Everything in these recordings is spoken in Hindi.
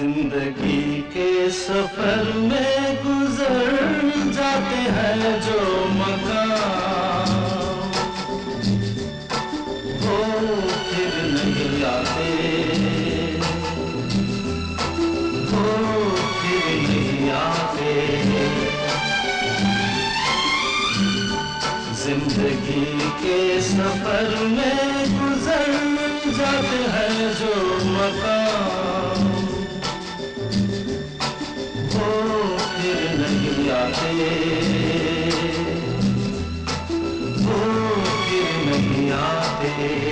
जिंदगी के सफर में गुजर जाते हैं जो मकाम वो फिर नहीं आते, वो फिर नहीं आते। जिंदगी के सफर में गुजर जाते हैं जो मकाम नहीं आते।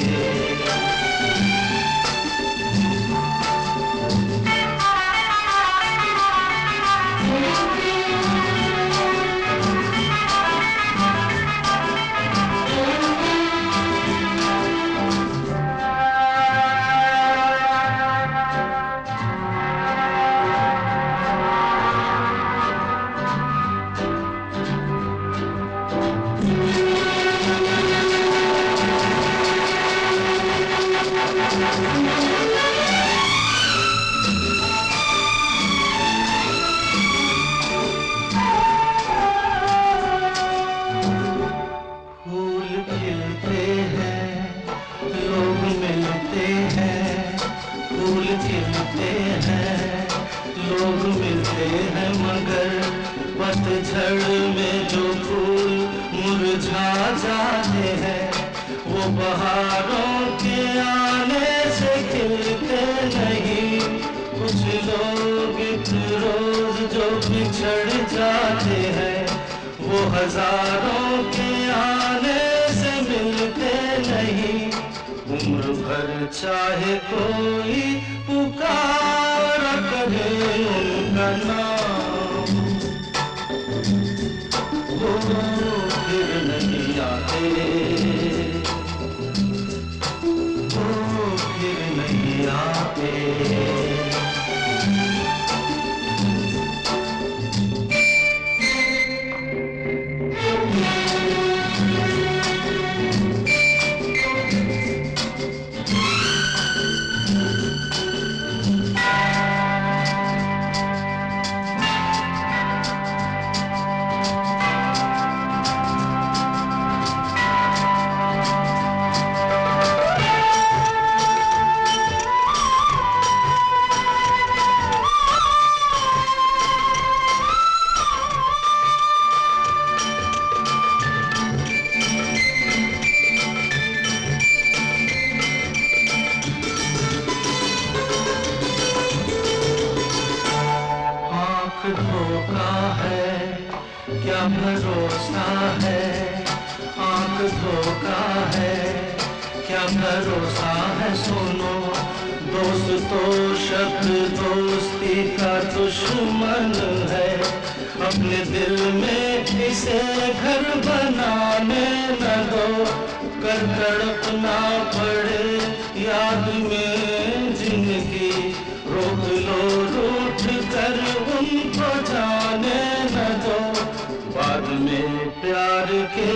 पतझड़ में जो फूल मुरझा जाते हैं वो बहारों के आने से खिलते नहीं। कुछ लोग एक रोज जो बिछड़ जाते हैं वो हजारों के आने से मिलते नहीं। उम्र भर चाहे कोई पुकारा करे उनका नाम फिर नहीं आते, वो फिर नहीं आते। धोखा है क्या भरोसा है, आंख धोखा है क्या भरोसा है। सुनो दोस्तों शब्द दोस्ती का दुश्मन है, अपने दिल में इसे घर बनाने न दो। कर तड़पना पड़े याद में जिंदगी रोक लो, रूठ कर उनको जाने न दो। बाद में प्यार के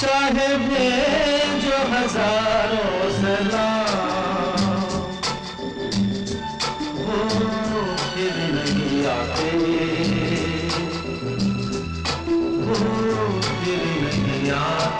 चाहे भेजो हजारों सलाम वो फिर नहीं आते, वो फिर नहीं आते।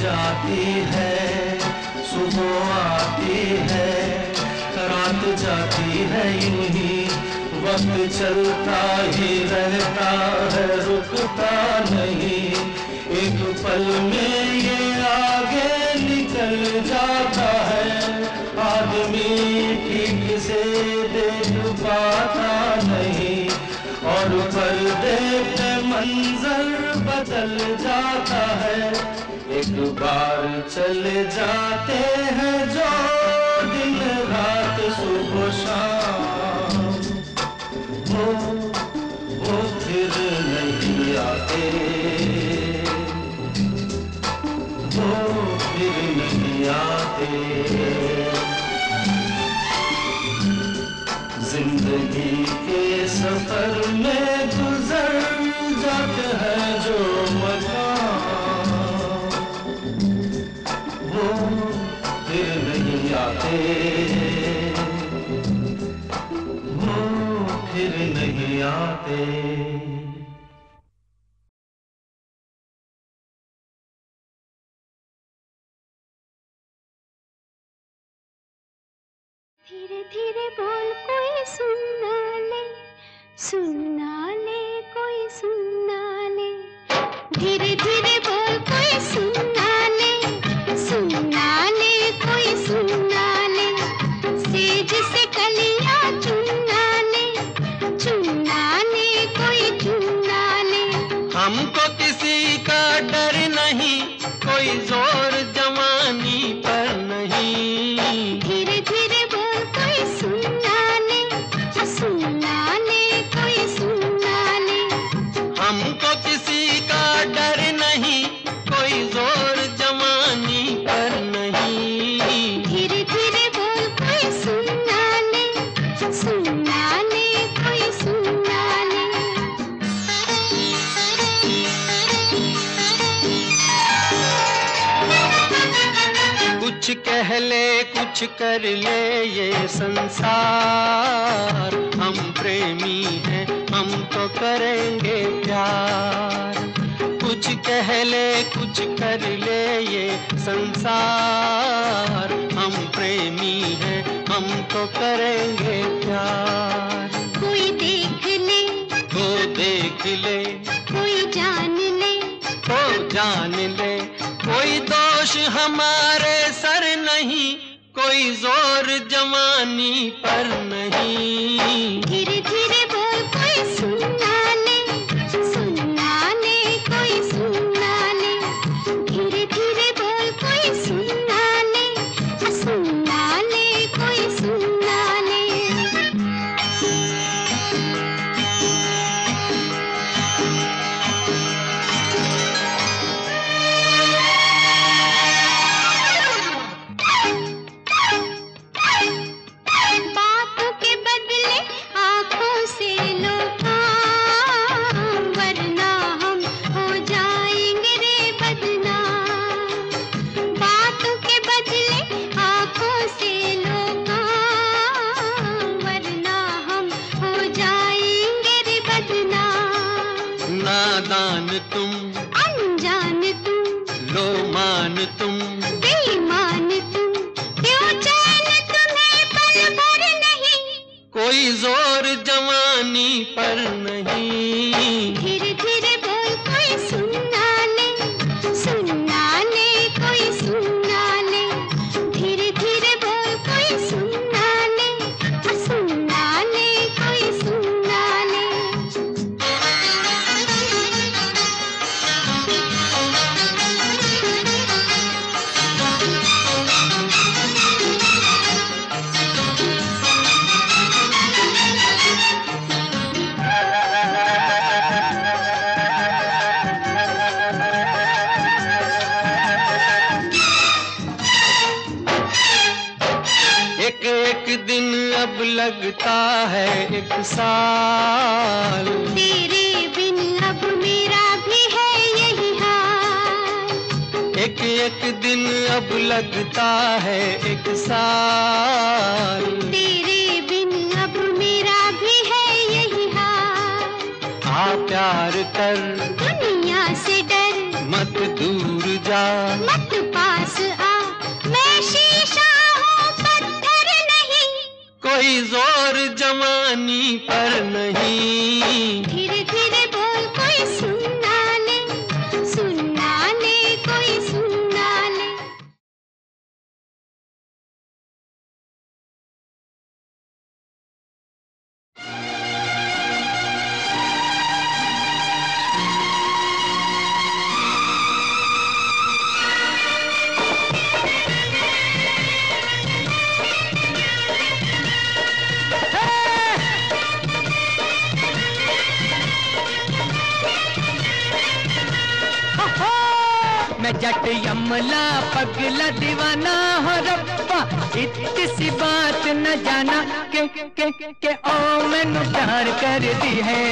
जाती है, सुबह आती है, रात जाती है, इन्हीं वक्त चलता ही रहता है, रुकता नहीं, एक पल में ये आगे निकल जाता है, आदमी ठीक से देख पाता नहीं और पर्दे पे मंजर बदल जाता है। एक बार चले जाते हैं जो दिन रात सुबह शाम, वो फिर नहीं आते, वो फिर नहीं आते। जिंदगी के सफर में गुजर जाते हैं जो फिर नहीं आते। धीरे धीरे बोल कोई सुनना ले, सुनना ले, कोई सुनना ले, धीरे धीरे बोल कोई सुनना ले, सुनना ले, कोई सुनना ले, सेज से कलियां चुनना ले, चुनना ले, कोई चुनना ले। हमको किसी का डर नहीं, कोई जोर जवानी पर नहीं, धीरे धीरे बोल कोई सुनना ले, सुनना ले, कोई सुनना ले। हमको किसी का डर नहीं, कोई जोर जमानी पर नहीं, धीरे धीरे बोल कोई सुनना ले, सुनना ले, कोई सुनना ले। कुछ कह ले, कुछ कर ले ये संसार, हम प्रेमी हैं हम तो करेंगे प्यार। कुछ कह ले, कुछ कर ले ये संसार, हम प्रेमी हैं हम तो करेंगे प्यार। कोई देख ले, तो देख ले, कोई जान ले, तो जान ले, कोई दोष हमारे सर नहीं, कोई जोर जवानी पर नहीं, धीरे धीरे बोल कोई सुनना ले, सुनना ले, कोई सुनना ले, धीरे धीरे बोल कोई सुनना ले, सुनना ले, कोई सुनना ले। लगता है एक साल तेरे बिन, अब मेरा भी है यही हाल, एक एक दिन अब लगता है एक साल तेरे बिन, अब मेरा भी है यही हाल। आ प्यार कर, दुनिया से डर, मत दूर जा, मत पास आ, मैं शीशा हूँ पत्थर नहीं, कोई जोर जवानी पर नहीं। धीरे धीरे बोल कोई सुनना ले, सुनना ले, कोई सुनना ले। जट यमला पगला दीवाना हो रब्बा, इतनी सी बात न जाना के ओ मैनू प्यार कर दी है,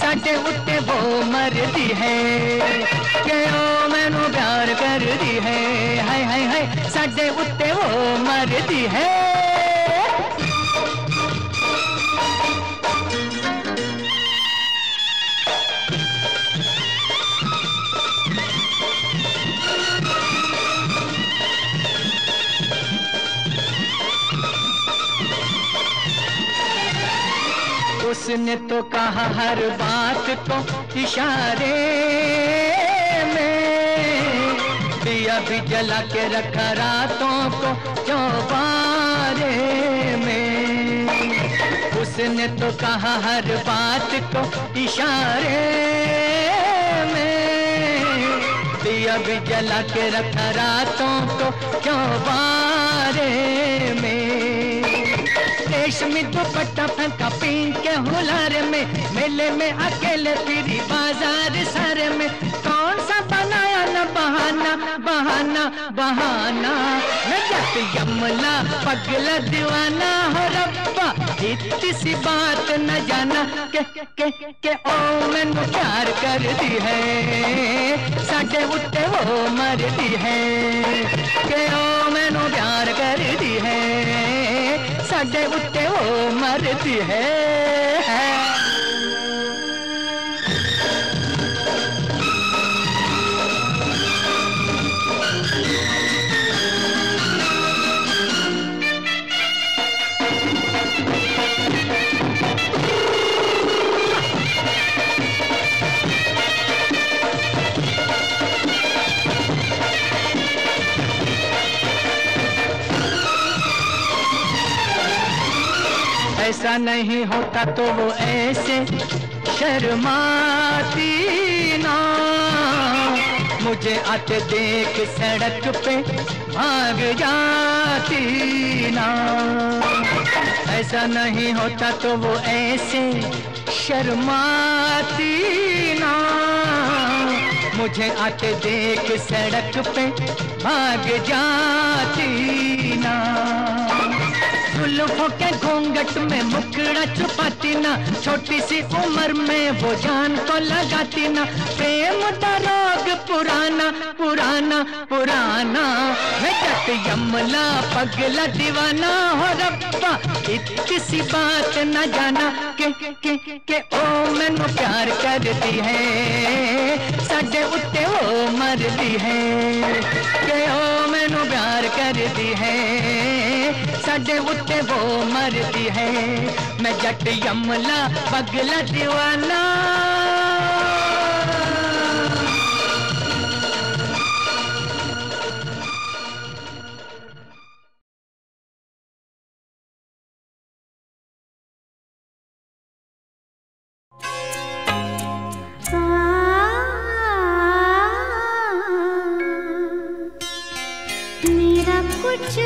साढ़े उत्ते वो मर दी है, के ओ मैनू प्यार कर दी है, हाय हाय हाय साढ़े उत्ते वो मर दी है। उसने तो कहा हर बात को इशारे में, दिया भी जला के रखा रातों को चौबारे में। उसने तो कहा हर बात को इशारे में, दिया भी जला के रखा रातों को चौबारे में। रेशमी दुपट्टा फंका पीन के हुलारे में, मेले में अकेले फिरी बाजार सारे में, कौन सा बनाया न बहाना बहाना बहाना। मैं जट यमला पगला दीवाना हो रब्बा, इतनी सी बात न जाना के ओ मैनू प्यार कर दी है, साढ़े उत्ते वो मर दी है, के ओ मैनू प्यार कर दी है, साढ़े उत्ते वो मरती है। ऐसा नहीं होता तो वो ऐसे शर्माती ना, मुझे आते देख सड़क पे भाग जाती ना। ऐसा नहीं होता तो वो ऐसे शर्माती ना, मुझे आते देख सड़क पे भाग जाती ना। जुल्फों के घूंघट में मुखड़ा छुपाती ना, छोटी सी उम्र में वो जान को लगाती ना, प्रेम का रोग पुराना पुराना पुराना। मैं जट यमला पगला दीवाना हो रब्बा, इतनी सी बात न जाना के ओ मैनू प्यार करती है, साढ़े उत्ते वो मरती है, के ओ मैनू प्यार करती है, साढ़े उत्ते वो मरती है। मैं जट यमला पगला दीवाना। मेरा कुछ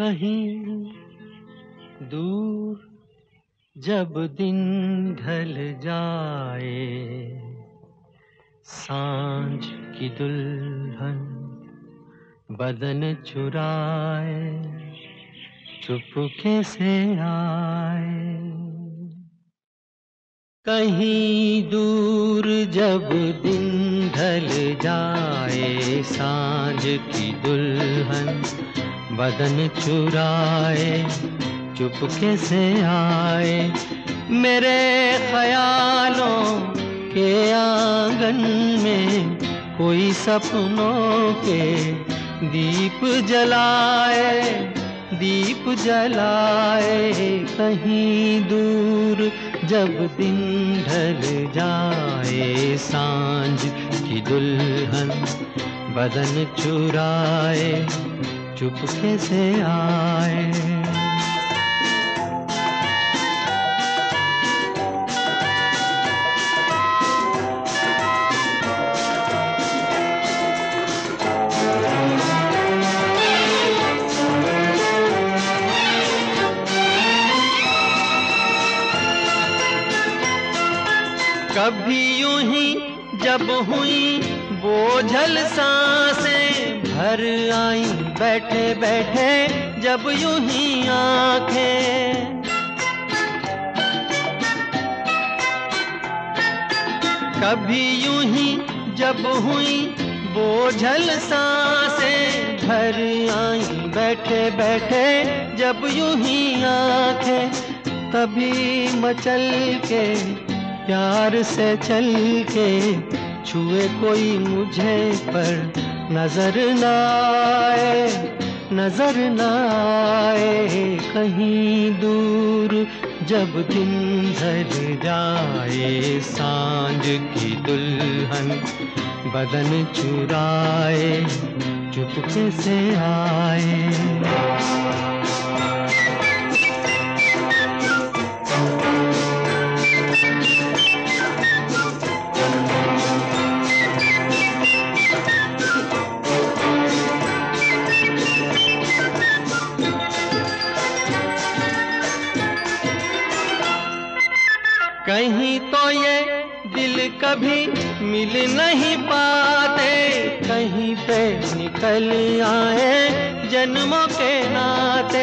कहीं दूर जब दिन ढल जाए, सांझ की दुल्हन बदन चुराए, चुपके से आए। कहीं दूर जब दिन ढल जाए, सांझ की दुल्हन बदन चुराए, चुपके से आए। मेरे ख्यालों के आंगन में कोई सपनों के दीप जलाए, दीप जलाए। कहीं दूर जब दिन ढल जाए, सांझ की दुल्हन बदन चुराए, चुपके से आए। कभी यूं ही जब हुई बोझल सांसें भर आई, बैठे बैठे जब यूं ही आंखें। कभी यूं ही जब हुई बोझल सांसें भर आई, बैठे बैठे जब यूं ही आंखें। तभी मचल के प्यार से चल के छुए कोई मुझे, पर नजर न आए, नजर न आए। कहीं दूर जब दिन ढल जाए, सांझ की दुल्हन बदन चुराए, चुपके से आए। कहीं तो ये दिल कभी मिल नहीं पाते, कहीं पे निकल आए जन्मों के नाते।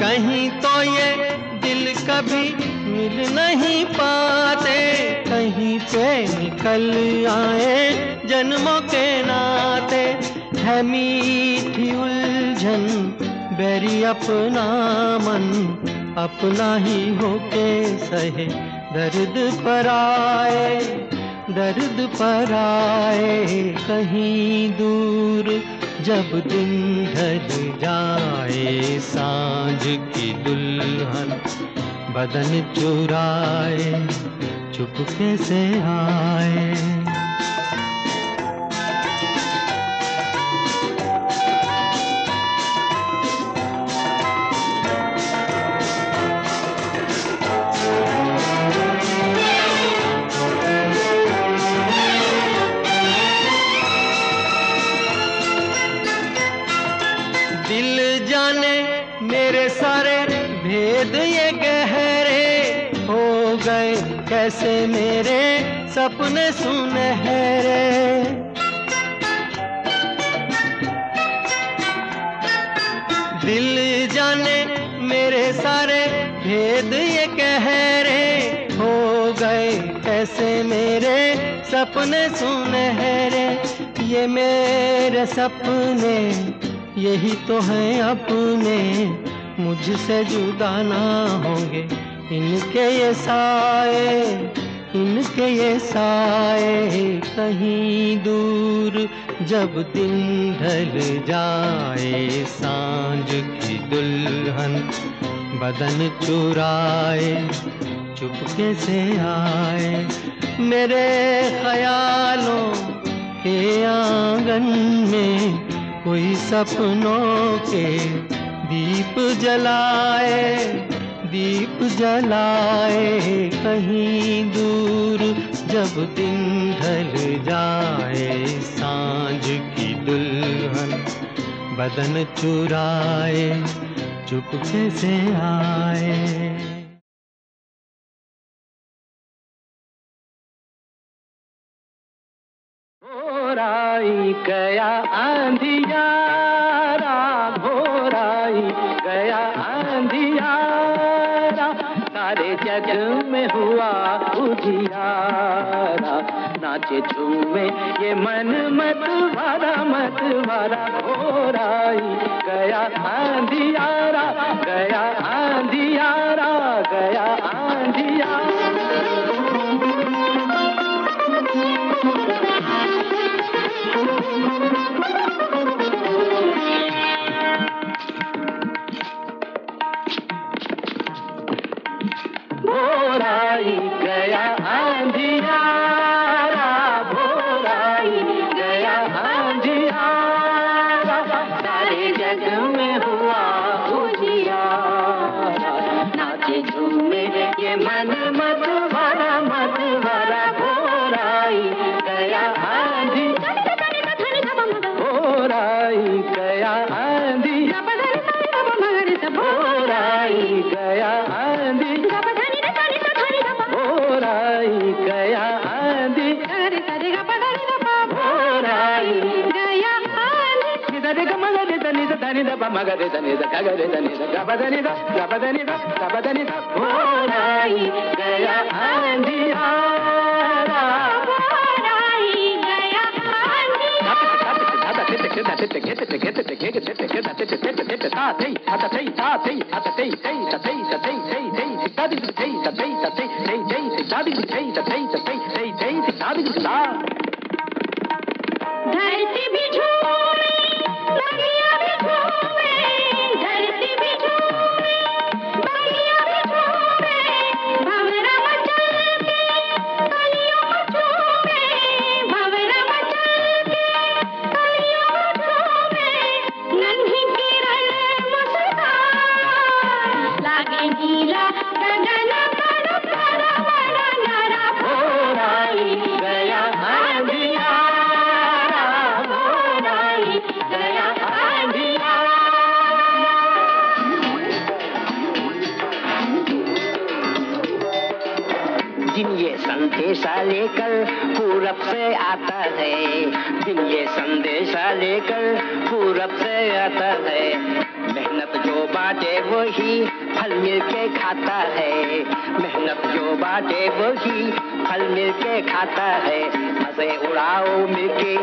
कहीं तो ये दिल कभी मिल नहीं पाते, कहीं पे निकल आए जन्मों के नाते। है मीठी उलझन बेरी अपना मन, अपना ही होके सहे दर्द पर आए, दर्द पर आए। कहीं दूर जब दिन ढल जाए, सांझ की दुल्हन बदन चुराए, चुपके से आए। मेरे सारे भेद ये गहरे हो गए, कैसे मेरे सपने सुनहरे। दिल जाने मेरे सारे भेद ये गहरे हो गए, कैसे मेरे सपने सुनहरे। ये मेरे सपने यही तो हैं अपने, मुझसे जुदा ना होंगे इनके ये साए, इनके ये साए। कहीं दूर जब दिन ढल जाए, सांझ की दुल्हन बदन चुराए, चुपके से आए। मेरे ख्यालों के आंगन में कोई सपनों के दीप जलाए, दीप जलाए। कहीं दूर जब दिन ढल जाए सांझ की दुल्हन बदन चुराए चुपके से आए। भोराई गया आंधिया भोराई गया आंधिया सारे जग में हुआ उजियारा नाचे झूमे ये मन मत भरा मत भरा। भोराई गया आंधियारा गया आंधियारा गया आंधियारा। भोराई गया आंधियारा भोराई गया आंधियारा सारे जग में हुआ उजियारा नाचे झूमे ये मन मत भरा मत भरा। भोराई गया आंधियारा भोराई गया आंधियारा भोराई गया आंधियारा गया आंधी रे रे गा पधारी ना पा। भोराई गया आंधी रे रे गा मगा रे तनी तनी दा पा मगा रे तनी दा गा रे तनी दा गा पधारी दा गा पधारी दा गा पधारी दा। भोराई गया आंधी आरा भोराई गया आंधी आरा तेते के तेते के तेते के तेते के तेते के तेते के ता तेई ता तेई ता तेई ता तेई तेई ता तेई ता तेई तेई तेई ता तेई ता तेई ता तेई दादी तेई तेई तेई तेई तेई दादी दा धरती भी झूमे दुनिया भी झूमे धरती भी झूमे दुनिया भी झूमे भंवरा मचल के कलियों झूमे भंवरा मचल के कलियों झूमे नन्ही किरण मुस्कान लागे नीला गगन संदेशा लेकर पूरब से आता है दिन ये संदेशा लेकर पूरब से आता है मेहनत जो बाटे वही फल मिल के खाता है मेहनत जो बाटे वही फल मिल के खाता है। मजे उड़ाओ मिलके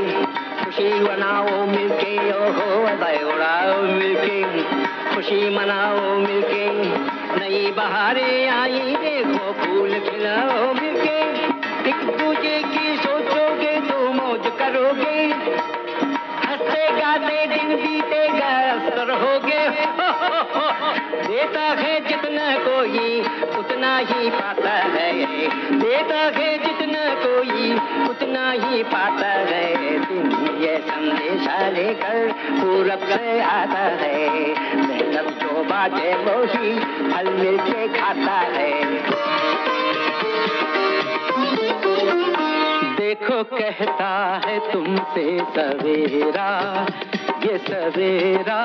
खुशी बनाओ मिलके ओहो मजे उड़ाओ मिलके खुशी मनाओ मिलके नई बहारें आई देखो फूल खिलाओ मिलके एक दूजे की सोचोगे तो मौज करोगे हंसते गाते दिन बीतेगा असर होगे देता है जितना कोई उतना ही पाता है देता है जितना कोई उतना ही पाता है। दिन ये संदेशा लेकर पूरब से आता है मेहनत जो बाटे वही फल मिल के खाता है। देखो कहता है तुमसे सवेरा ये सवेरा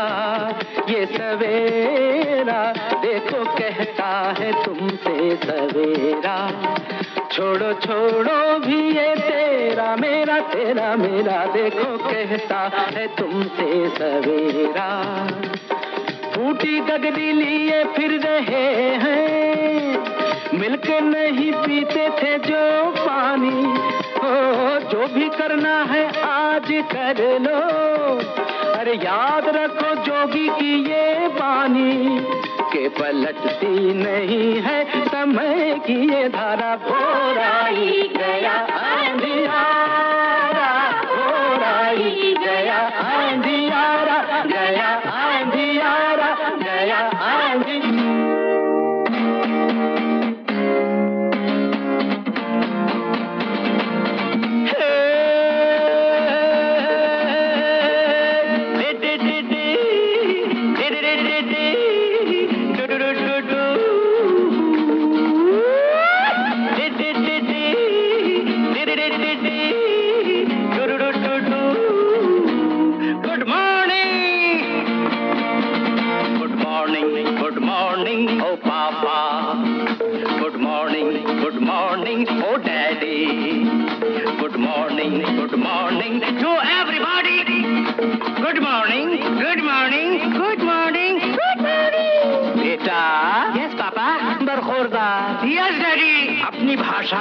ये सवेरा देखो कहता है तुमसे सवेरा छोड़ो छोड़ो भी ये तेरा मेरा तेरा मेरा देखो कहता है तुमसे सवेरा फूटी गगली लिए फिर रहे हैं मिलके नहीं पीते थे जो पानी जो भी करना है आज कर लो अरे याद रखो जोगी की ये बानी के पलटती नहीं है समय की ये धारा। भोराई गया आंधियारा भोराई गया आंधियारा गया आंधियारा गया आंधी।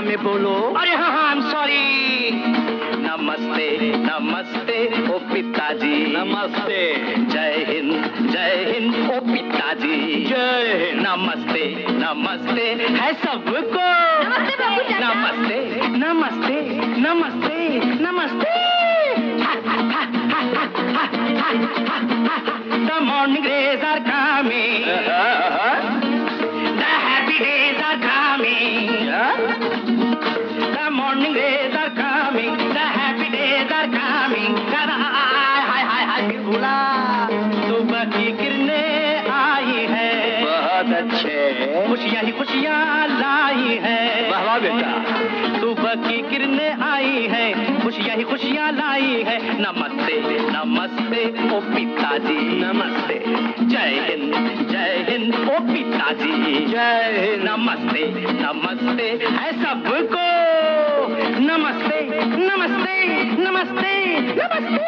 में बोलो। अरे हाँ हाँ I'm sorry। नमस्ते नमस्ते ओ पिताजी, नमस्ते। जय हिंद ओ पिताजी, जय हिंद। नमस्ते नमस्ते है सबको, नमस्ते नमस्ते नमस्ते नमस्ते। The morning rays are coming, खुशियाँ ही खुशियाँ लाई है। वाह बेटा, सुबह की किरणें आई है, खुशियाँ ही खुशियाँ लाई है। नमस्ते नमस्ते ओ पिताजी, नमस्ते। जय हिंद ओ पिताजी, जय। नमस्ते नमस्ते है सबको, नमस्ते नमस्ते नमस्ते नमस्ते।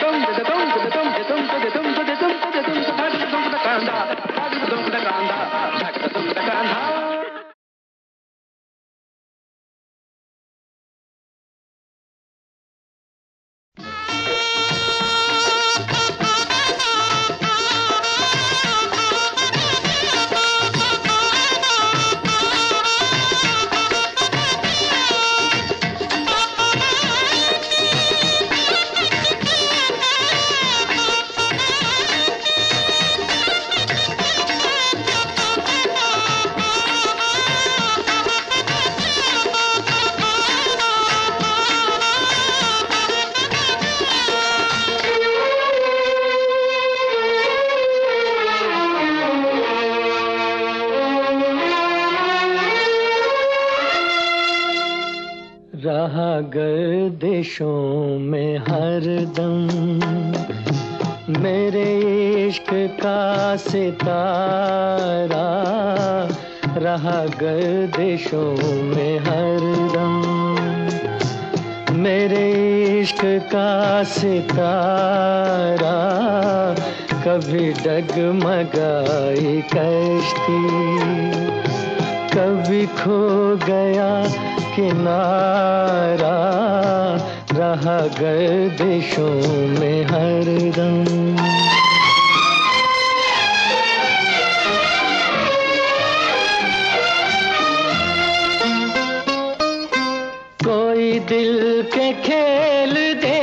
खेल दे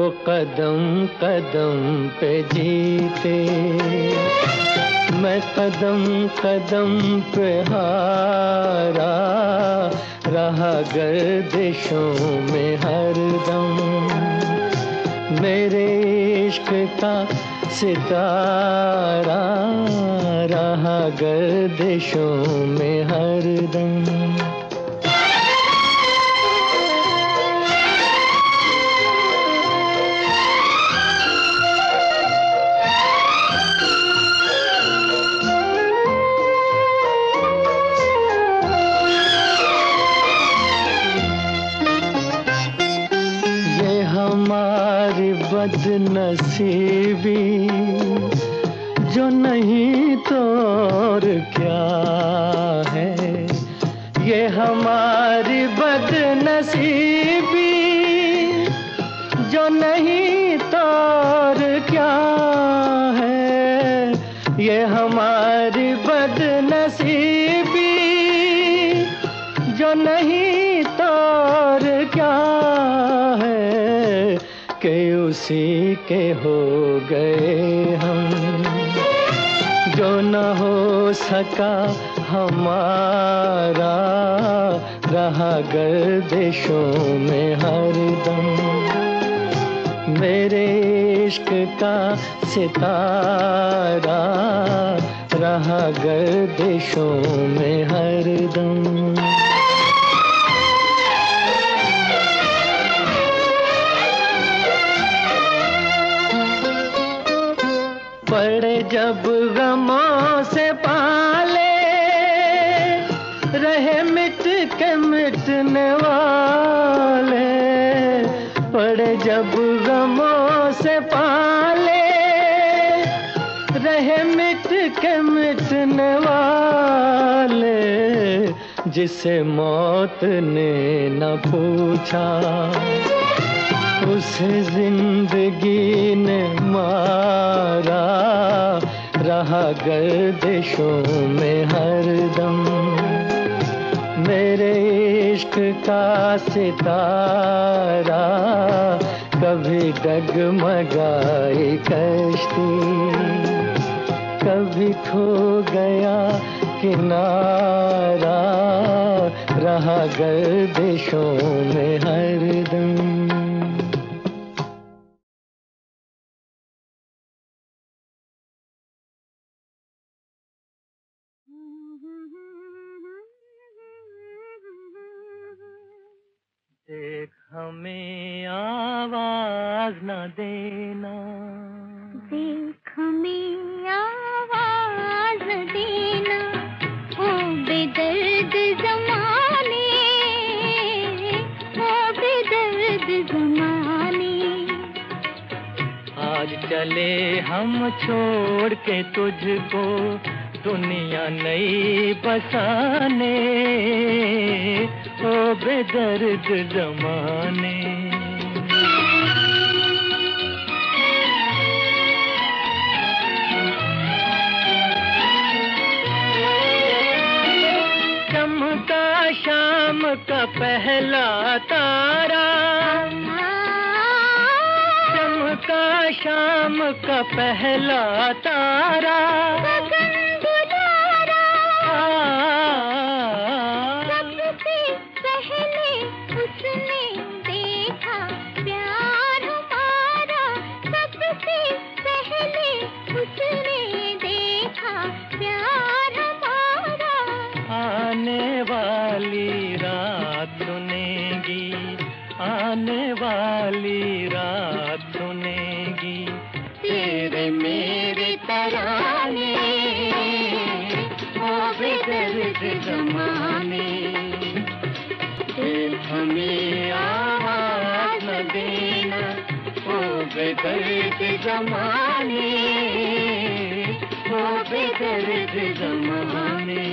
वो कदम कदम पे जीते, मैं कदम कदम पे हारा रहा गर्दिशों में हरदम। मेरे इश्क का सितारा रहा गर्दिशों में हरदम। बदनसीबी जो नहीं तो और क्या है, ये हमारी बदनसीबी जो नहीं तो और क्या है, ये हमारी बदनसीबी जो नहीं तो और क्या है के उसी के हो गए हम, जो न हो सका हमारा रहा गर्दिशों में हरदम। मेरे इश्क का सितारा रहा गर्दिशों में हरदम। पड़े जब गमों से पाले रहे मिट के मिटने वाले, पड़े जब गमों से पाले रहे मिट के मिटने वाले, जिसे मौत ने न पूछा उसे जिंदगी ने मारा रहा गर्दिशों में हरदम। मेरे इश्क का सितारा कभी डगमगाई कश्ती, कभी खो गया किनारा रहा गर्दिशों में हरदम। देख हमें आवाज न देना, देख हमें आवाज न देना, ओ बेदर्द ज़माने, ओ बेदर्द ज़माने। आज चले हम छोड़ के तुझको दुनिया नई बसाने, ओ बेदर्द ज़माने। चमका शाम का पहला तारा, चमका शाम का पहला तारा, सबसे पहले उसने देखा प्यार हमारा, सबसे पहले उसने देखा प्यार हमारा। आने वाली रात सुनेगी, आने वाली रात सुनेगी तेरे मेरे तराने, बेदर्द ज़माने। दिल हमें आवाज़ न देना, ओ बेदर्द ज़माने, ओ बेदर्द ज़माने।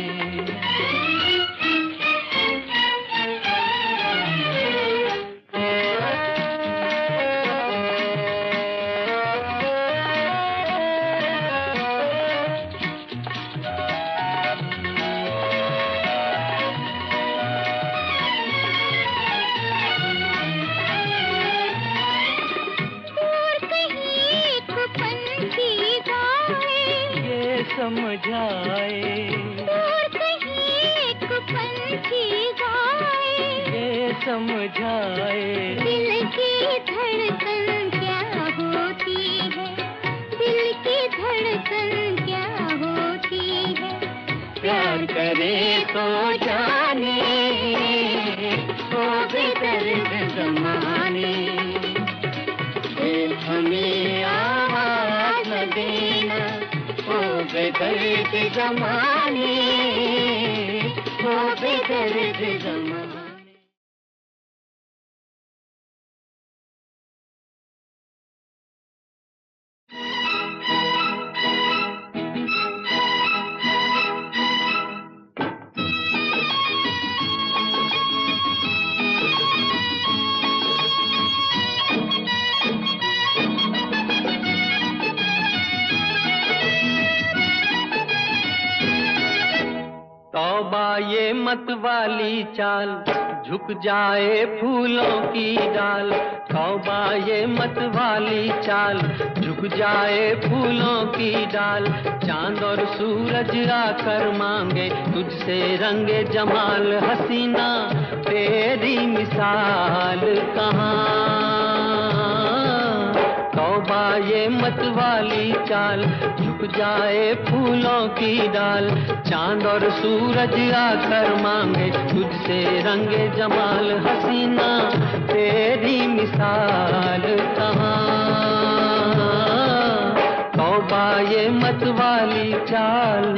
समझाए। दिल की धड़कन क्या होती है, दिल की धड़कन क्या होती है, प्यार करे तो जाने वो बेदर्द ज़माने। हमें आवाज़ न देना वो बेदर्द ज़माने, वो बेदर्द ज़माने। ये मत वाली चाल झुक जाए फूलों की डाल, तौबा ये मत वाली चाल झुक जाए फूलों की डाल। चांद और सूरज आकर मांगे तुझसे रंगे जमाल, हसीना तेरी मिसाल कहाँ। तौबा ये मत वाली चाल झुक जाए फूलों की डाल, चांद और सूरज आकर मांगे तुझसे रंगे जमाल, हसीना तेरी मिसाल कहाँ। तौबा ये मत वाली चाल।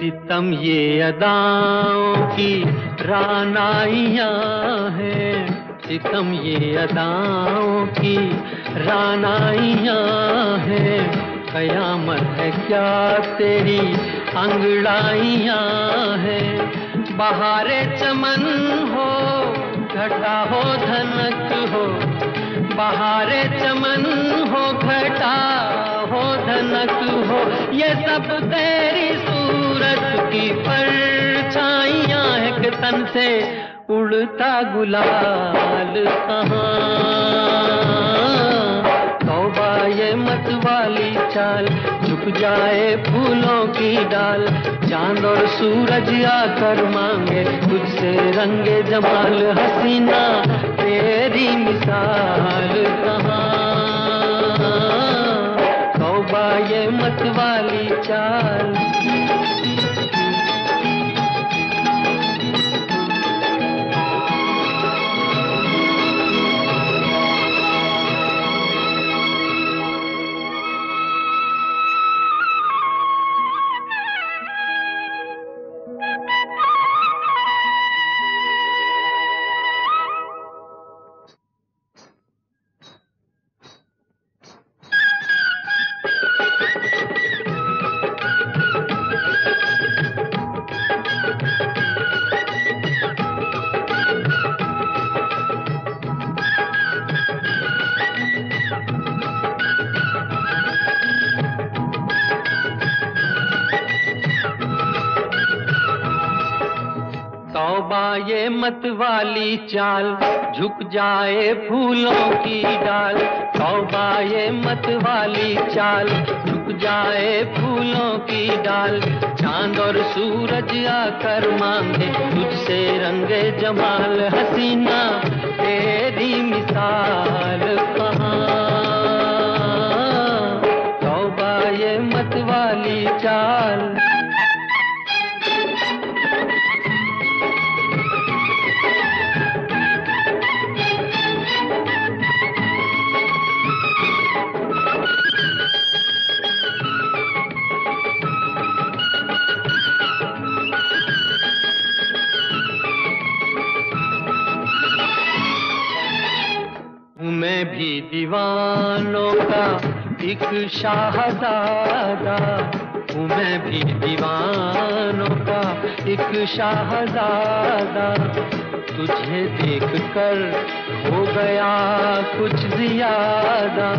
सितम ये अदाओं की रानाइयाँ हैं, सितम ये अदाओं की रानाइयाँ हैं। कयामत है क्या तेरी अंगड़ाइयाँ हैं, बहारे चमन हो घटा हो धनक हो, बहारे चमन हो घटा हो धनक हो। ये सब तेरी की परछाइयां है कि तन से उड़ता गुलाल कहाँ। तौबा ये मत वाली चाल झुक जाए फूलों की डाल, चांद और सूरज आकर मांगे तुझसे रंगे जमाल, हसीना तेरी मिसाल कहाँ। तौबा ये मत वाली चाल। ये मत वाली चाल झुक जाए फूलों की डाल, तौबा ये मत वाली चाल झुक जाए फूलों की डाल। चांद और सूरज आकर मांगे तुझसे रंगे जमाल, हसीना तेरी मिसाल कहाँ। तौबा ये मत वाली चाल। भी दीवानों का एक शाहज़ादा, मैं भी दीवानों का एक शाहज़ादा। तुझे देख कर हो गया कुछ ज़्यादा,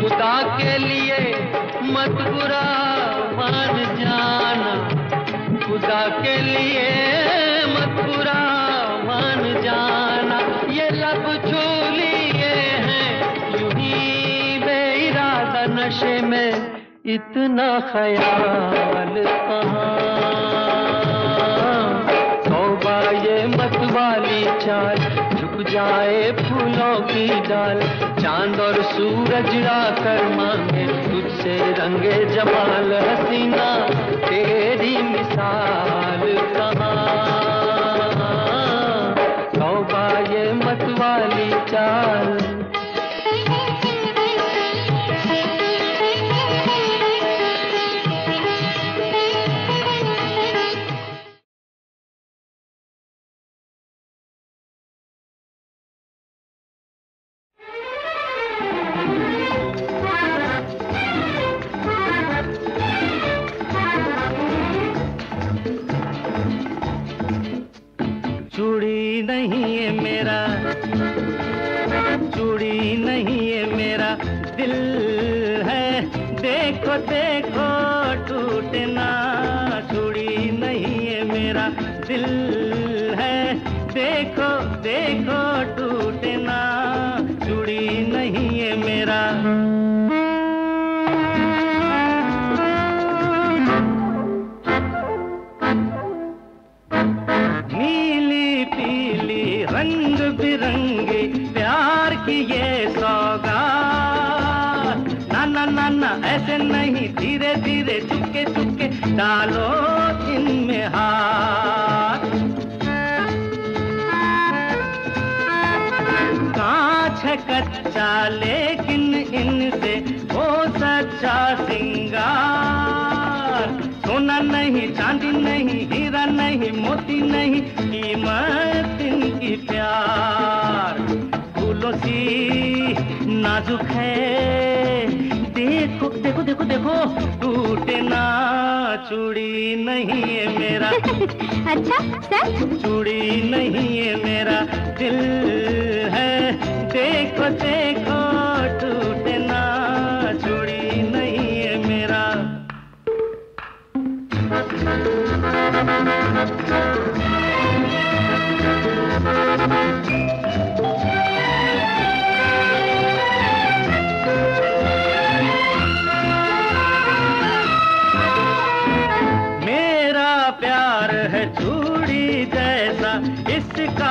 खुदा के लिए मत बुरा मान जाना, खुदा के लिए मत बुरा मान जाना। ये लब छू लिए हैं यूं ही बेइरादा नशे में, इतना ख्याल कहाँ। तौबा ये मत वाली चाल, झुक जाए फूलों की डाल। चांद और सूरज आकर मांगे तुझसे रंगे जमाल हसीना, तेरी मिसाल कहाँ। तौबा ये मत वाली चाल। चूड़ी नहीं है मेरा, चूड़ी नहीं है मेरा दिल है, देखो देखो टूटना। चूड़ी नहीं है मेरा दिल है, देखो देखो टूटना। चूड़ी नहीं है मेरा, रंग बिरंगी प्यार की ये सौगात। ना ना ना ना ऐसे नहीं, धीरे धीरे चुपके चुपके डालो इनमें हाथ। कांच है कच्चा लेकिन इनसे हो सच्चा सिंगार। सोना नहीं चांदी नहीं हीरा नहीं मोती नहीं कीमत इनकी प्यार। फूलों सी नाजुक है, देखो देखो देखो देखो टूटे ना। चूड़ी नहीं है मेरा अच्छा सर, चूड़ी नहीं है मेरा दिल है, देखो देखो टूटे ना। चूड़ी नहीं है मेरा। मेरा प्यार है चूड़ी जैसा, इसका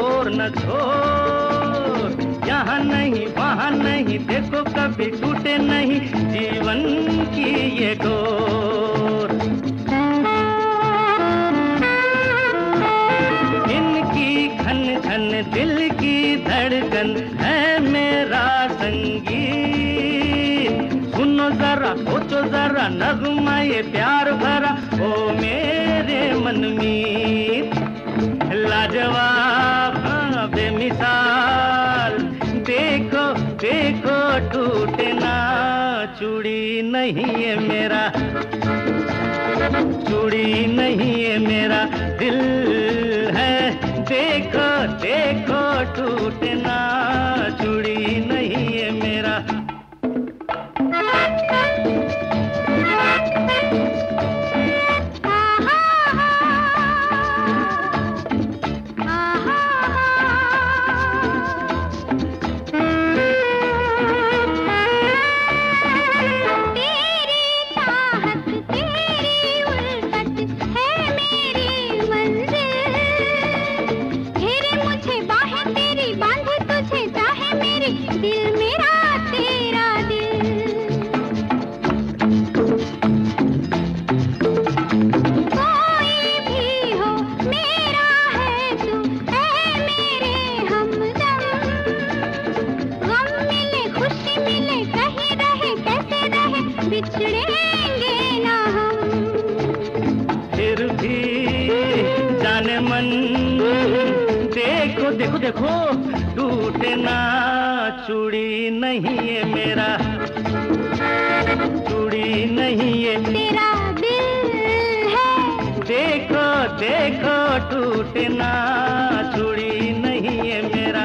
और न छोड़। यहाँ नहीं वहाँ नहीं, देखो कभी टूटे नहीं जीवन की ये डोर। दिल की धड़कन है मेरा संगीत। सुनो जरा सोचो जरा नगमा ये प्यार भरा, ओ मेरे मन में लाजवाब हाँ बेमिसाल। देखो देखो टूटे ना। चूड़ी नहीं है मेरा, चूड़ी नहीं है मेरा दिल है, देखो देखो टूटना। चूड़ी नहीं है मेरा। देखो देखो टूटे ना। चूड़ी नहीं है मेरा, चूड़ी नहीं है मेरा दिल है, देखो देखो टूटे ना। चूड़ी नहीं है मेरा।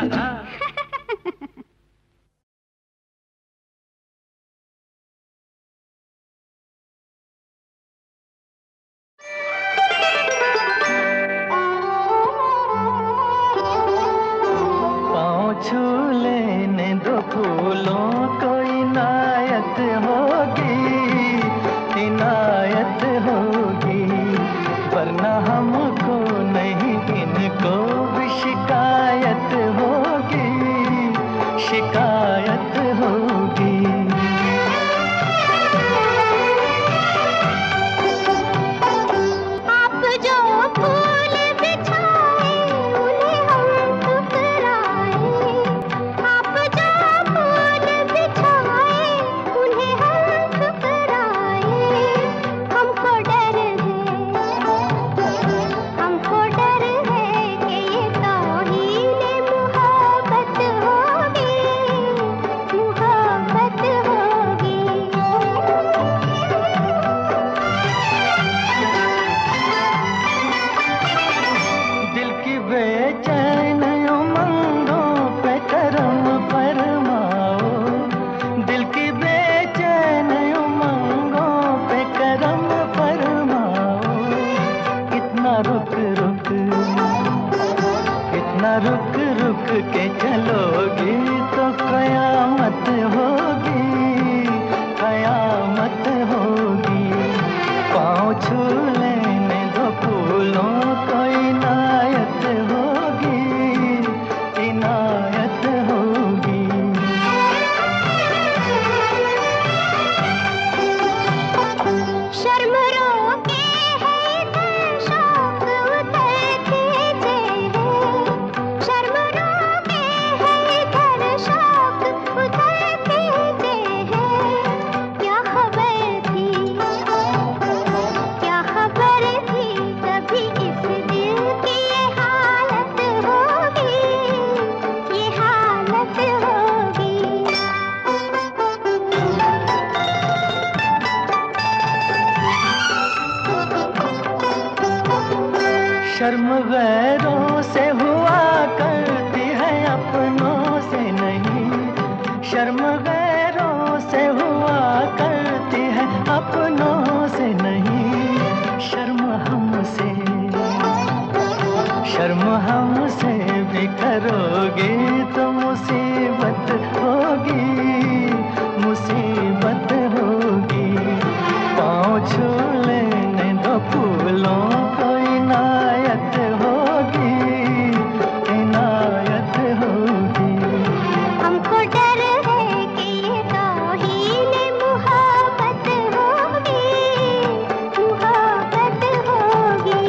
गैरों से हुआ करती है, अपनों से नहीं। शर्म गैरों से हुआ करती है, अपनों से नहीं। शर्म हमसे, शर्म हमसे भी करोगे तो मुसीबत होगी, मुसीबत होगी। पाँव छू लेने दो फूलों को, इनायत होगी, इनायत होगी। हमको डर है कि ये तौहीन मुहब्बत होगी, मुहब्बत होगी।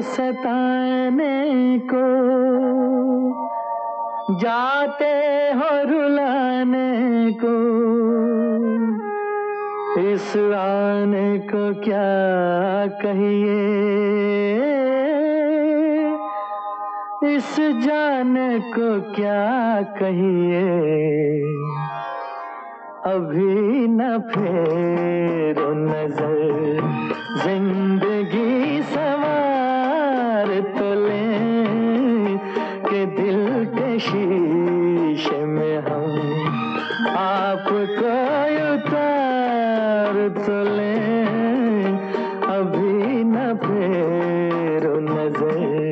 सताने को जाते हो रुलाने को, इस आने को क्या कहिए, इस जाने को क्या कहिए। अभी न फेरो नजर, जिंदगी सवार तो लें के दिल के शीशे में हम आपको उतार तो लें। अभी न फेरो नजर।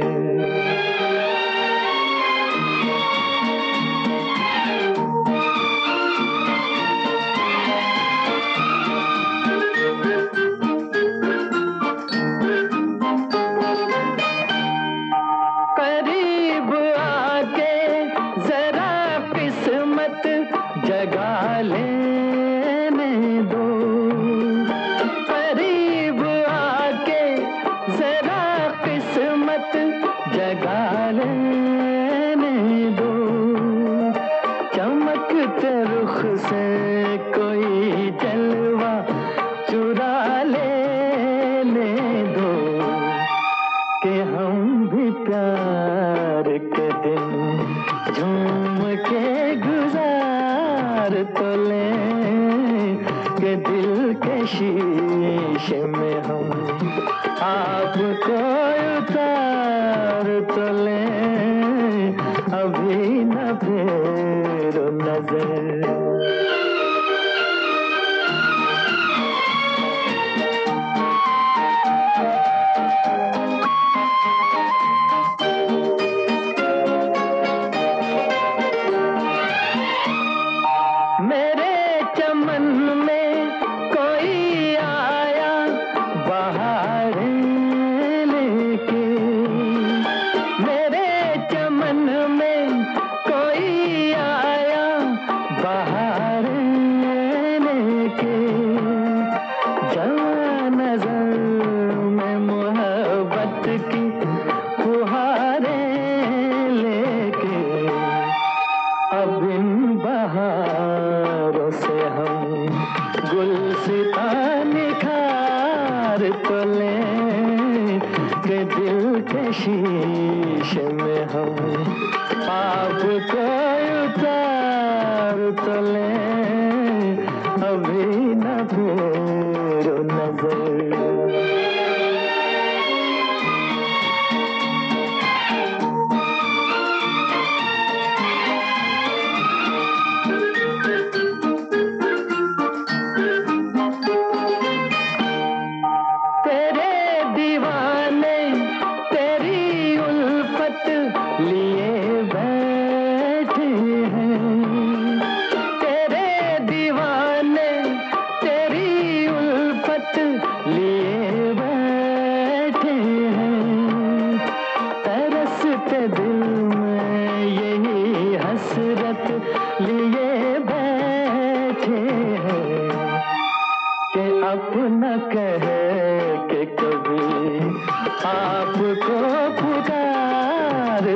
शीशे में हम आपको उतार तो लें। अभी न फेरो नजर।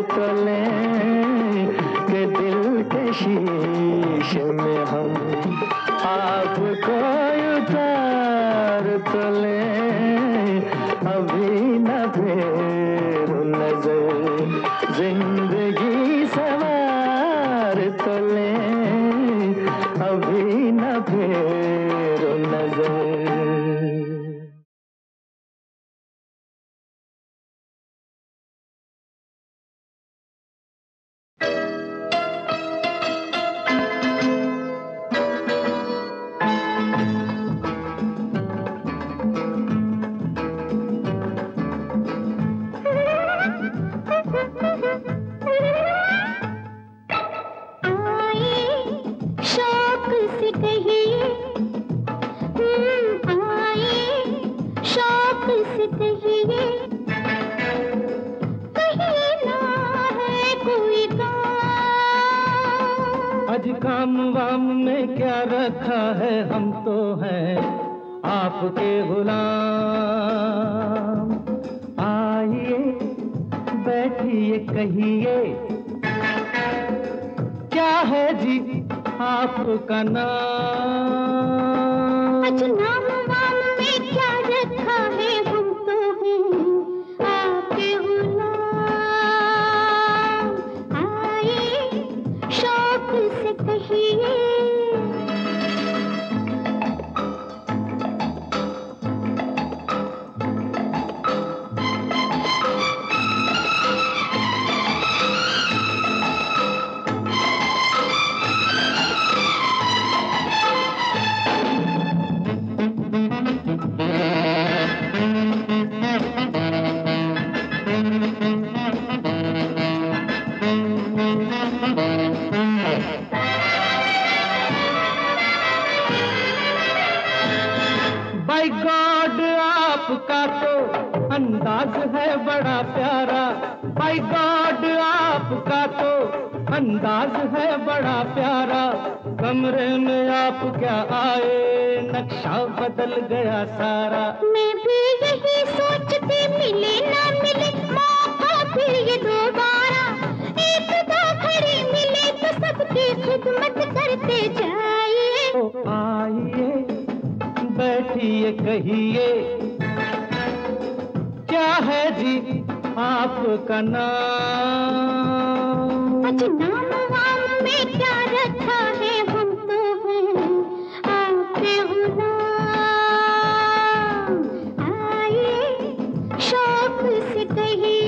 तले के दिल के शीशे में हम आपको उतार तले अभी न फेर नजर जिंदगी सवार तले अभी न फेर नजर। काम वाम में क्या रखा है, हम तो हैं आपके गुलाम। आइए बैठिए कहिए क्या है जी आपका नाम। अच्छा अंदाज है बड़ा प्यारा, कमरे में आप क्या आए, नक्शा बदल गया सारा। मैं भी यही सोचती मिले ना मिले मौका फिर ये दोबारा, एक दो घड़ी मिले तो सबकी खिदमत करते जाइए। ओ आइए बैठिए कहिए क्या है जी आपका नाम। आज नाम वाम में क्या रखा है, हम तो हैं आपके गुलाम। आइए शौक से कहिए।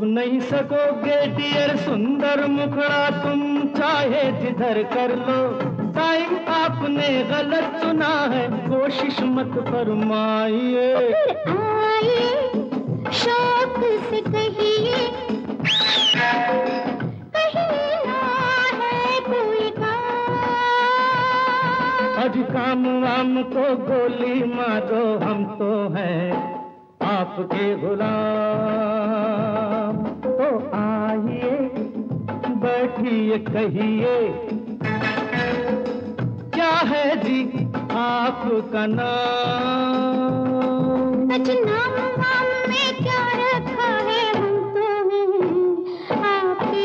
नहीं सकोगे डियर सुंदर मुखड़ा, तुम चाहे जिधर कर लो, टाइम आपने गलत सुना है, कोशिश मत फरमाइए। आइए शौक से कहिए कहीं ना है कोई काम। आज काम वाम को गोली मारो, हम तो हैं आपके गुलाम। तो आइए बैठिए कहिए क्या है जी आपका नाम। अच्छा में क्या रखा है, हम तो हैं आपके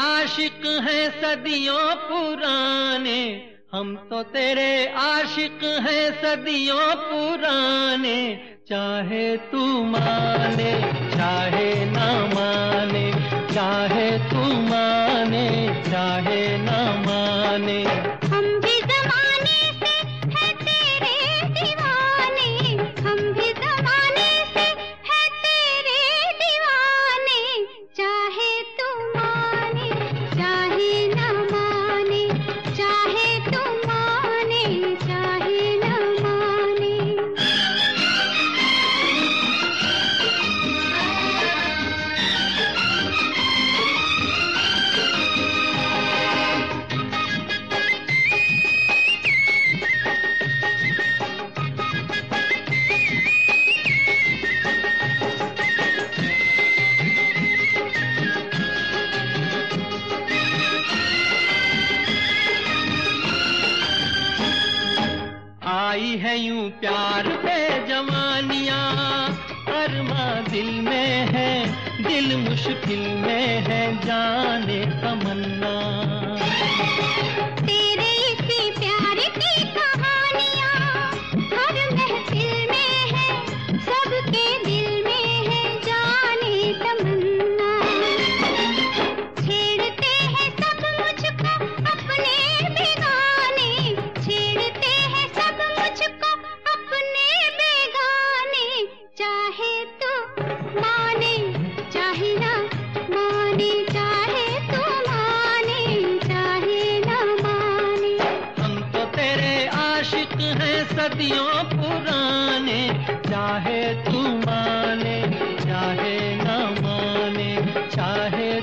आशिक हैं सदियों पुराने, हम तो तेरे आशिक हैं सदियों पुराने। चाहे तू माने चाहे ना माने, चाहे तू माने चाहे ना माने, हम भी जमाने से है तेरे दीवाने, हम भी जमाने से है तेरे दीवाने। चाहे तू माने चाहे ना माने, चाहे तू माने चाहे ना माने। आई है यूं प्यार पे जवानियाँ, अरमा दिल में है दिल मुश्किल में है, जाने तमन्ना तेरे इसी प्यार की कहानियाँ। हर महफिल में है सबके दिल में है, जाने तमन्ना छेड़ते हैं सब मुझको अपने बेगाने, छेड़ते हैं सब मुझको अपने बेगाने। चाहे तू माने चाहे ना माने, चाहे तू माने चाहे ना माने, हम तो तेरे आशिक हैं सदियों पुराने। चाहे तू माने चाहे ना माने, चाहे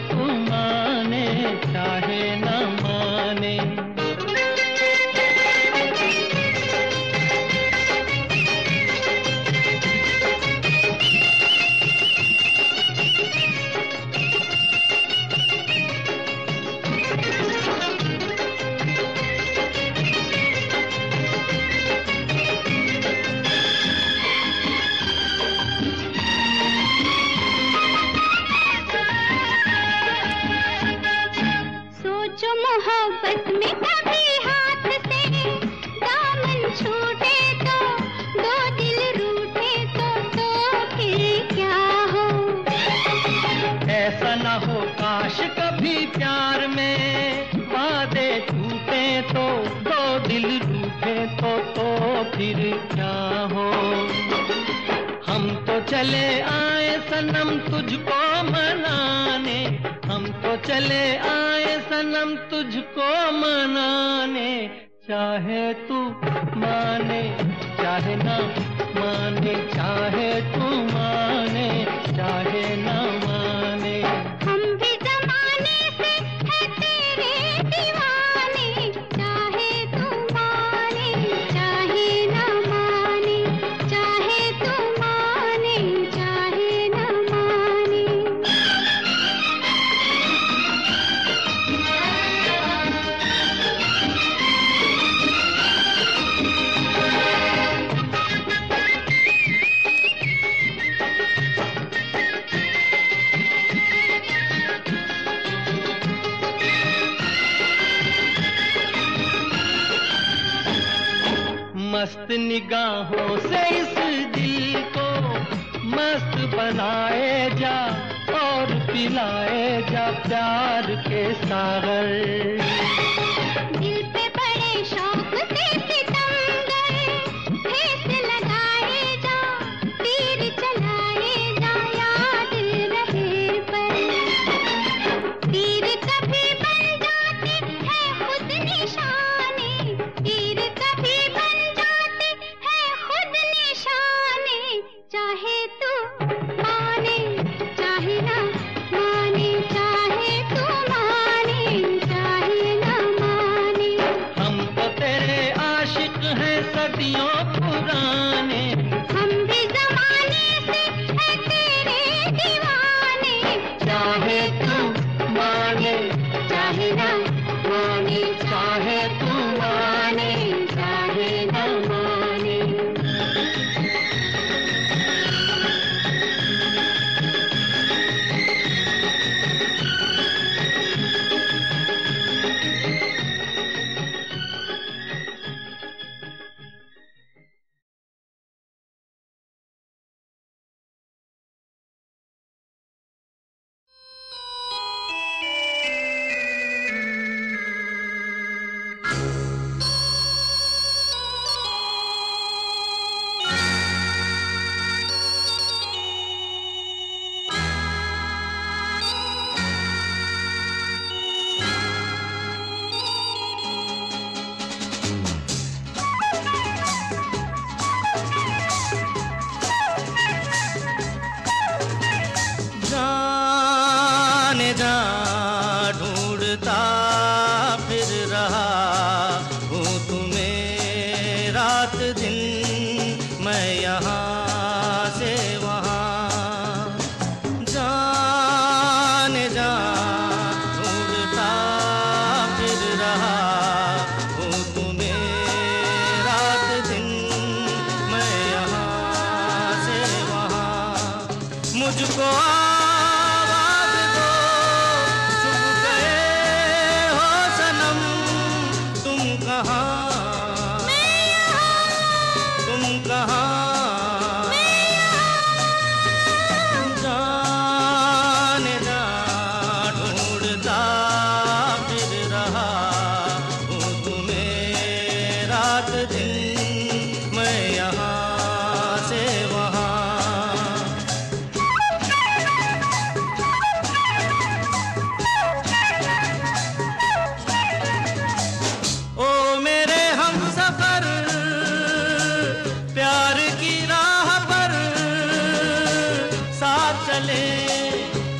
तू माने चाहे ना माने। जो मोहब्बत में कभी हाथ से दामन छूटे तो, दो दिल रूठे तो फिर क्या हो। ऐसा ना हो काश कभी प्यार में वादे टूटे तो, दो दिल रूठे तो फिर क्या हो। हम तो चले आए सनम तुझको मनाने, हम तो चले आए सनम तुझको मनाने। चाहे तू माने चाहे ना माने, चाहे तू माने चाहे ना माने, हम भी जमाने से है तेरे दीवाने। चाहे तू माने चाहे ना माने, चाहे तू माने चाहे ना माने। मस्त निगाहों से इस दिल को मस्त बनाए जा और पिलाए जा प्यार के सागर। दिल पे बड़े शौक से सितम गए, फेस लगाए जा तीर चलाए जा, याद रहे पर तीर कभी बन जाते हैं खुद निशाने, तीर कभी बन जाते हैं खुद निशाने। चाहे तू माने चाहे ना माने, चाहे तू माने चाहे ना माने, हम तो तेरे आशिक हैं सदियों पुराने। हम भी जमाने से है तेरे दीवाने। चाहे तू माने चाहे ना माने, चाहे तू माने चाहे ना माने। जाने जा ढूंढता फिर रहा हूँ तुम्हें रात दिन मैं यहाँ से वहाँ जाने जा ढूंढता फिर रहा हूँ तुम्हें रात दिन मैं यहाँ से वहाँ मुझको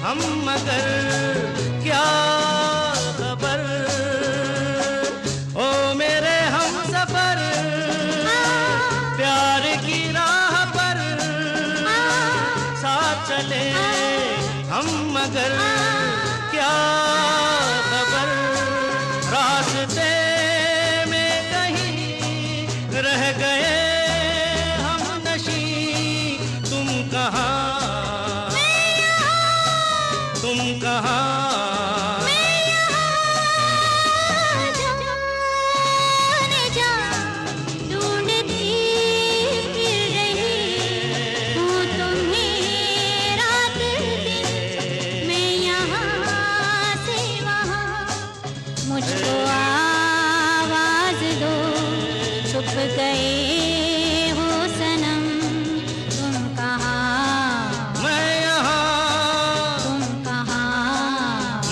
हम मगर क्या खबर ओ मेरे हम सफर प्यार की राह पर साथ चले हम मगर क्या खबर रास्ते में कहीं रह गए हम नशी तुम कहाँ गए हो सनम तुम कहाँ मैं यहाँ तुम कहाँ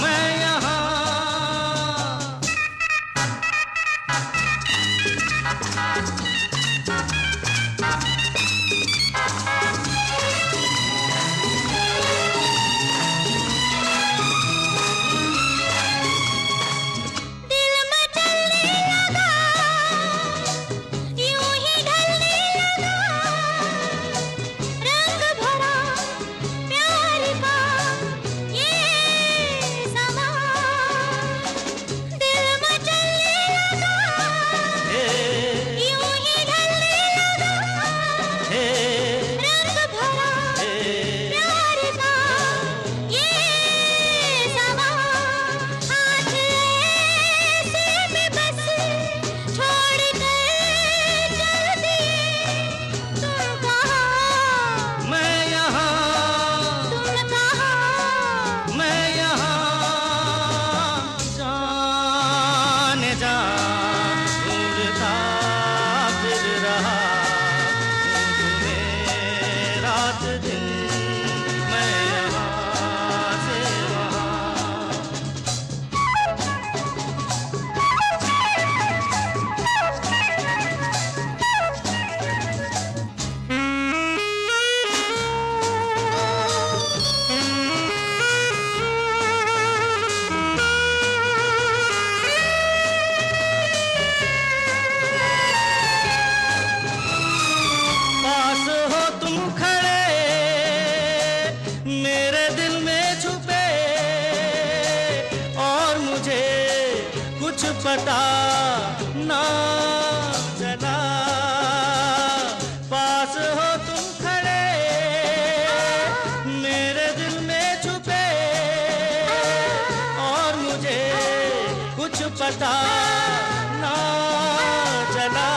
मैं यहाँ। पता ना चला पास हो तुम खड़े मेरे दिल में छुपे और मुझे कुछ पता ना चला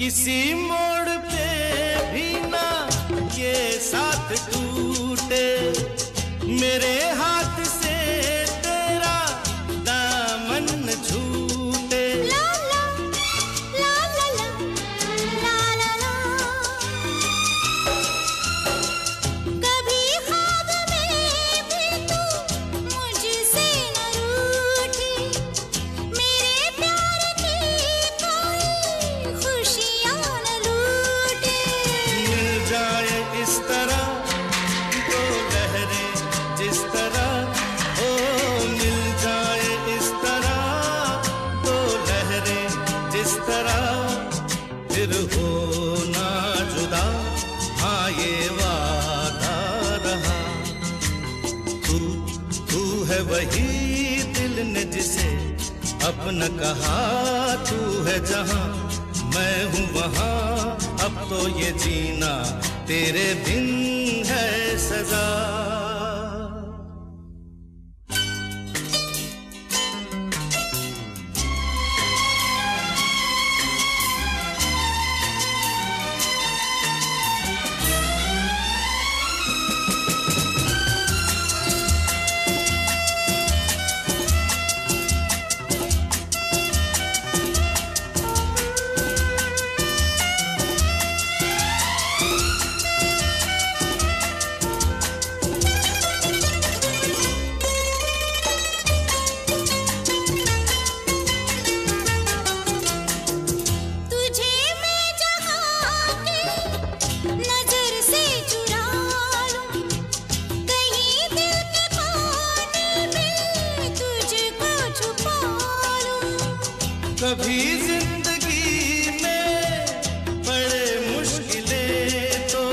किसी मोड़ पे भी ना ये साथ टूटे, मेरे हाथ से तेरा दामन छूटे। ला ला ला ला ला ला ला ला। कभी ख्वाब में भी तू मुझसे न रूठी, मेरे प्यार की कोई खुशी इस तरह दो लहरें जिस तरह, ओ मिल जाए इस तरह दो लहरें जिस तरह, फिर होना जुदा हाँ ये वादा रहा। तू तू है वही दिल ने जिसे अपना कहा, तू है जहाँ मैं हूँ वहाँ, अब तो ये जीना तेरे बिन है सजा। कभी जिंदगी में बड़े मुश्किलें तो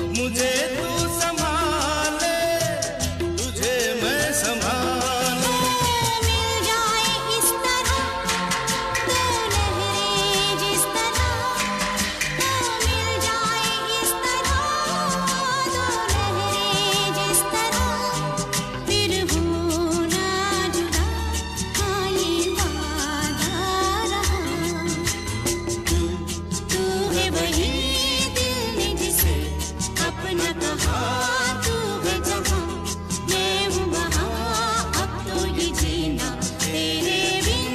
मुझे तू संभाले, तुझे मैं संभालूं। मिल जाए इस तरह दो लहरें जिस तरह, तो मिल जाए इस तरह दो लहरें जिस तरह, फिर होना जुदा खाली वादा रहा। तू है वही दिल ने जिसे अपना कहा, तू है जहाँ मैं हूँ वहाँ, अब तो ये जीना तेरे बिन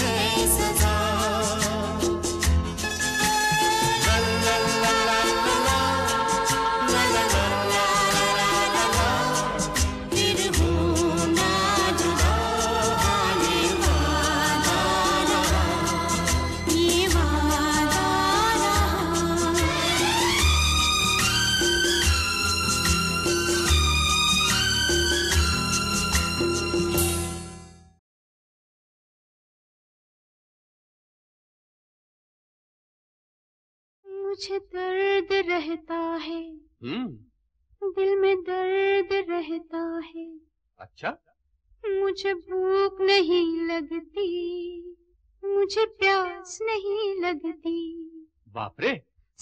है सजा। ला ला ला ला ला ला ला ला ला ला ला, फिर होना जुदा खाली वादा रहा, ये वादा रहा। मुझे दर्द रहता है, हम्म दिल में दर्द रहता है, अच्छा मुझे भूख नहीं लगती, मुझे प्यास नहीं लगती, बाप रे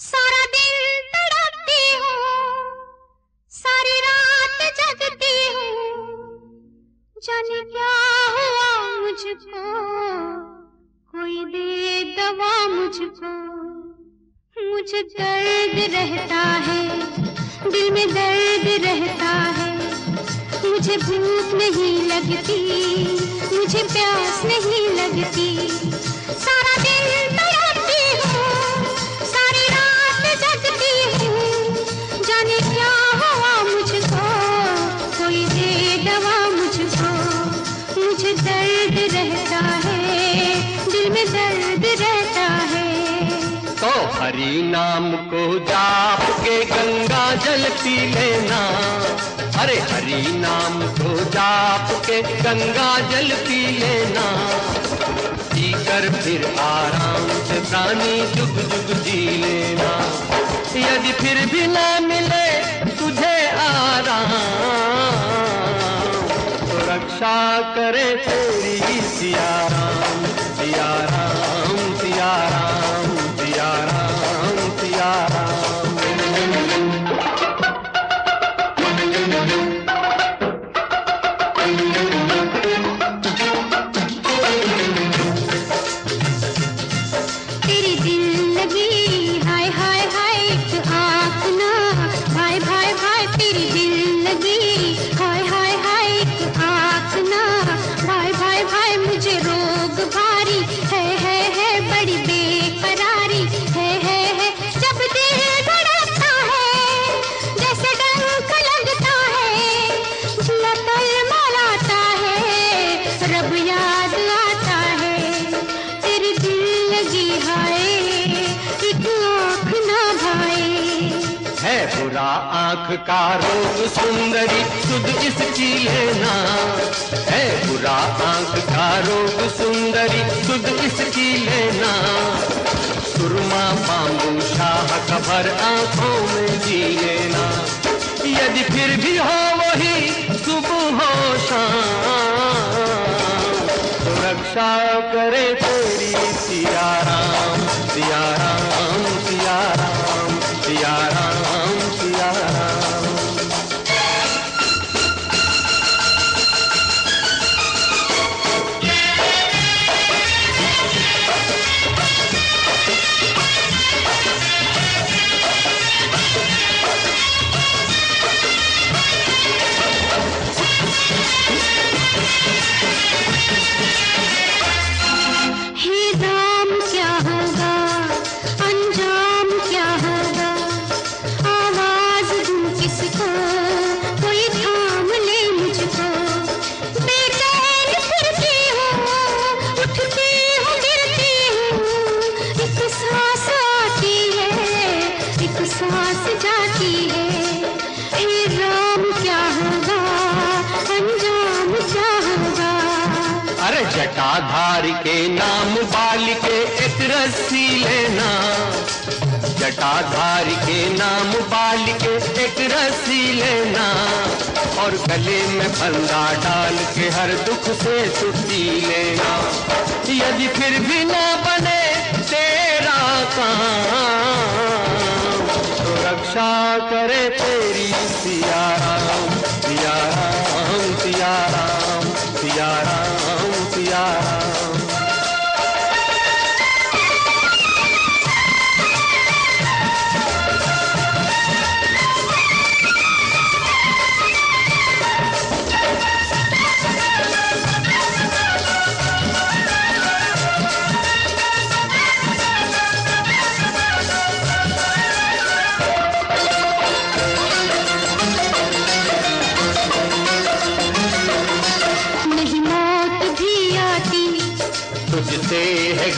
सारा दिन तड़पती हूँ, सारी रात जगती हूँ, जाने क्या हुआ मुझको, कोई दे दवा मुझको। मुझे दर्द रहता है, दिल में दर्द रहता है, मुझे भूख नहीं लगती, मुझे प्यास नहीं लगती, सारा दिन तड़पती हूँ, सारी रात जगती हूँ, जाने क्या हुआ मुझको, कोई दे दवा मुझको। मुझे दर्द रहता है, दिल में दर्द रहता है। तो हरि नाम को जाप के गंगा जल पी लेना, अरे हरि नाम को जाप के गंगा जल पी लेना, पीकर फिर आराम से प्राणी जुग जुग जी लेना। यदि फिर भी ना मिले तुझे आराम, तो रक्षा करे तेरी सिया राम, सिया राम, सिया राम, सिया राम, सिया राम। तेरी दिल लगी हाय हाय हाय, एक आँख ना भाई भाई भाई, तेरी दिल लगी हाय हाय हाय, एक आँख ना भाई भाई भाई, मुझे रोग भारी है बड़ी बेकरारी है, जब दिल धड़कता है जैसे डंक लगता है, जिया तल मलाता है, रब याद आता है, तेरी दिल लगी हाय, एक आँख ना भाई। है बुरा आँख का रोग सुंदरी सुध इसकी लेना, है बुरा आँख का रोग सुंदरी सुध इसकी लेना, सुरमा बांबू शाह कबर आँखों में जी लेना। यदि फिर भी हो वही सुबह हो शाम, तो रक्षा करे तेरी सिया राम, सिया राम, सिया राम, सिया राम, सिया राम। हे राम अरे जटाधारी के नाम बालिके एक रस्सी लेना, जटाधारी के नाम बालिके एक रस्सी लेना, और गले में फंदा डाल के हर दुख से छुट्टी लेना। यदि फिर भी ना बने तेरा काम, तो रक्षा करे तेरी सिया राम, सिया राम, सिया राम, सिया राम, सिया राम।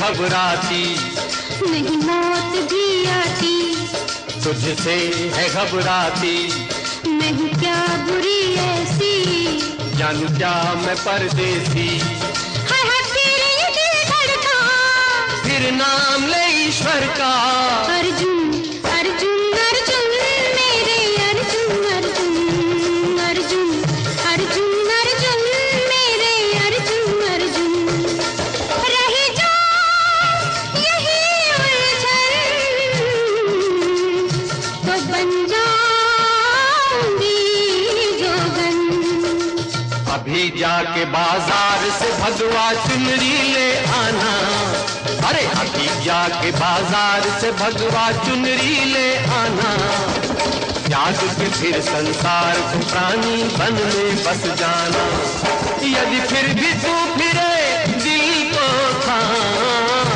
घबराती नहीं मौत भी आती, तुझसे है घबराती नहीं क्या बुरी ऐसी, जानू क्या मैं परदेसी। हाय हाय तेरे ये दिल धड़का, फिर नाम ले ईश्वर का, अर्जुन अर्जुन अर्जुन मेरे अर्जुन अर्जुन अर्जुन अर्जुन अर्जुन मेरे अर्जुन अर्जुन। अभी जाके बाजार से भगवा चुनरी ले आना, अरे अभी जाके बाजार से भगवा चुनरी ले आना, याद के फिर संसार को प्राणी बन में बस जाना। यदि फिर भी तू फिरे दिल को थाम,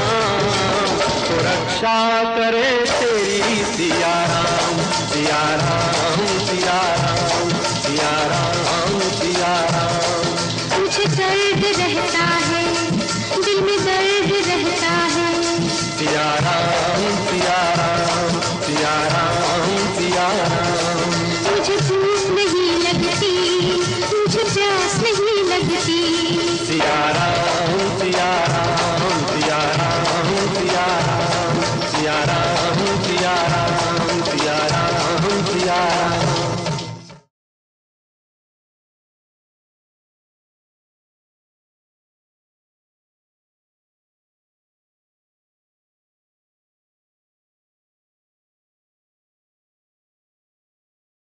तो रक्षा करे तेरी सिया राम, सिया राम, सिया राम, सिया राम, सिया राम। मुझे दर्द रहता है, दिल में दर्द रहता है, सिया राम, सिया राम, सिया राम, सिया राम। मुझे धूप नहीं लगती, मुझे प्यास नहीं लगती,